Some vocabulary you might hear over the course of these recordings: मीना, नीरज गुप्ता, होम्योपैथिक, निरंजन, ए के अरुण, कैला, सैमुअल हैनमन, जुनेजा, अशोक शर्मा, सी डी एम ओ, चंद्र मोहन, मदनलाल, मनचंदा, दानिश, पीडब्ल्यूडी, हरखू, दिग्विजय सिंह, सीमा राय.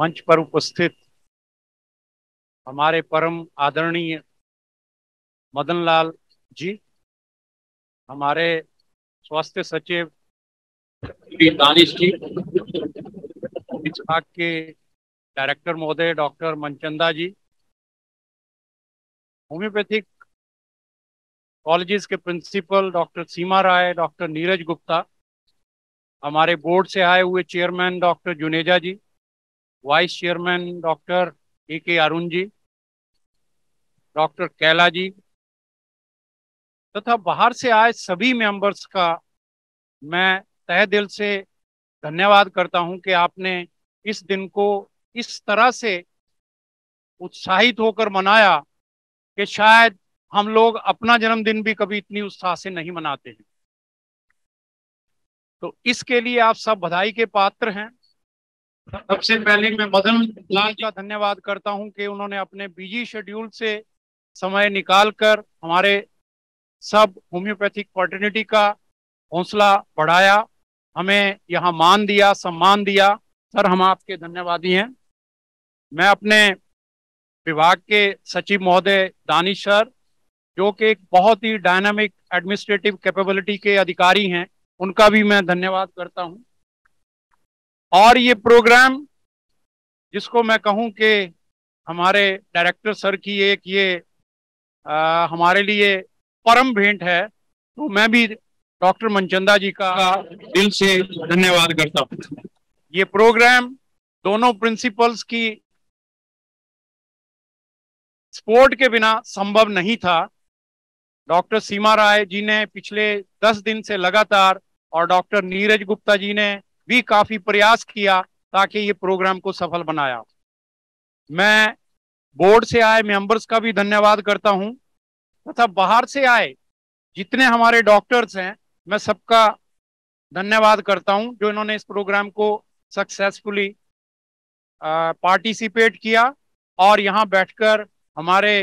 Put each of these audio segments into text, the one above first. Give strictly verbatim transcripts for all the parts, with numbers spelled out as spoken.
मंच पर उपस्थित हमारे परम आदरणीय मदनलाल जी, हमारे स्वास्थ्य सचिव दानिश जी, इस भाग के डायरेक्टर महोदय doctor मनचंदा ji, होम्योपैथिक colleges के principal doctor सीमा राय, doctor नीरज गुप्ता, हमारे बोर्ड से आए हुए chairman doctor जुनेजा ji, vice chairman doctor ए के अरुण ji, doctor कैला जी तथा बाहर से आए सभी मेंबर्स का मैं तहे दिल से धन्यवाद करता हूं कि आपने इस दिन को इस तरह से उत्साहित होकर मनाया कि शायद हम लोग अपना जन्मदिन भी कभी इतनी उत्साह से नहीं मनाते हैं। तो इसके लिए आप सब बधाई के पात्र हैं। सबसे पहले मैं मदनलाल का धन्यवाद करता हूं कि उन्होंने अपने बिजी शेड्यूल से समय निकालकर हमारे सब होम्योपैथिक फॉर्टर्निटी का हौसला बढ़ाया, हमें यहाँ मान दिया, सम्मान दिया। सर, हम आपके धन्यवादी हैं। मैं अपने विभाग के सचिव महोदय दानिश सर, जो कि एक बहुत ही डायनामिक एडमिनिस्ट्रेटिव कैपेबिलिटी के अधिकारी हैं, उनका भी मैं धन्यवाद करता हूं। और ये प्रोग्राम जिसको मैं कहूं कि हमारे डायरेक्टर सर की एक ये आ, हमारे लिए परम भेंट है, तो मैं भी डॉक्टर मनचंदा जी का दिल से धन्यवाद करता हूं। ये प्रोग्राम दोनों प्रिंसिपल्स की सपोर्ट के बिना संभव नहीं था। डॉक्टर सीमा राय जी ने पिछले दस दिन से लगातार और डॉक्टर नीरज गुप्ता जी ने भी काफी प्रयास किया ताकि ये प्रोग्राम को सफल बनाया। मैं बोर्ड से आए मेंबर्स का भी धन्यवाद करता हूं तथा बाहर से आए जितने हमारे डॉक्टर्स हैं, मैं सबका धन्यवाद करता हूं जो इन्होंने इस प्रोग्राम को सक्सेसफुली पार्टिसिपेट किया और यहां बैठकर हमारे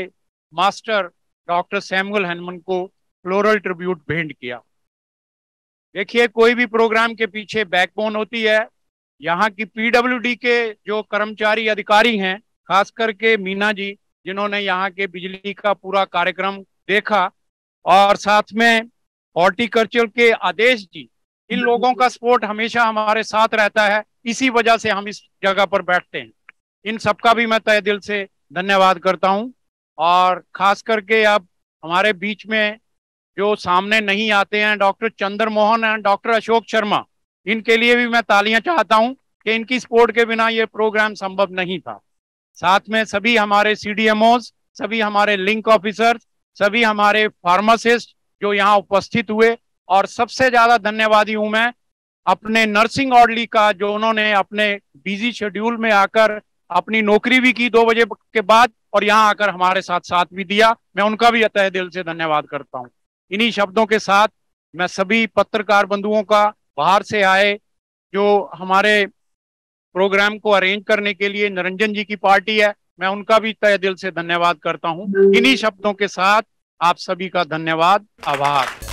मास्टर डॉक्टर सैमुअल हैनमन को फ्लोरल ट्रिब्यूट भेंट किया। देखिए, कोई भी प्रोग्राम के पीछे बैकबोन होती है। यहाँ की पीडब्ल्यूडी के जो कर्मचारी अधिकारी हैं, खास करके मीना जी, जिन्होंने यहाँ के बिजली का पूरा कार्यक्रम देखा, और साथ में हॉर्टिकल्चर के आदेश जी, इन लोगों का सपोर्ट हमेशा हमारे साथ रहता है। इसी वजह से हम इस जगह पर बैठते हैं। इन सबका भी मैं तहे दिल से धन्यवाद करता हूं। और खास करके अब हमारे बीच में जो सामने नहीं आते हैं, doctor चंद्र मोहन and doctor अशोक शर्मा, इनके लिए भी मैं तालियां चाहता हूं कि इनकी सपोर्ट के बिना ये प्रोग्राम संभव नहीं था। साथ में सभी हमारे सी डी एम ओज, सभी हमारे लिंक ऑफिसर्स, सभी हमारे फार्मासिस्ट जो यहाँ उपस्थित हुए, और सबसे ज़्यादा धन्यवादी हूँ मैं अपने नर्सिंग ऑर्डली का, जो उन्होंने अपने बिजी शेड्यूल में आकर अपनी नौकरी भी की दो बजे के बाद और यहाँ आकर हमारे साथ साथ भी दिया। मैं उनका भी तहे दिल से धन्यवाद करता हूँ। इन्हीं शब्दों के साथ मैं सभी पत्रकार बंधुओं का, बाहर से आए जो हमारे प्रोग्राम को अरेंज करने के लिए निरंजन जी की पार्टी है, मैं उनका भी तहे दिल से धन्यवाद करता हूं। इन्हीं शब्दों के साथ आप सभी का धन्यवाद, आभार।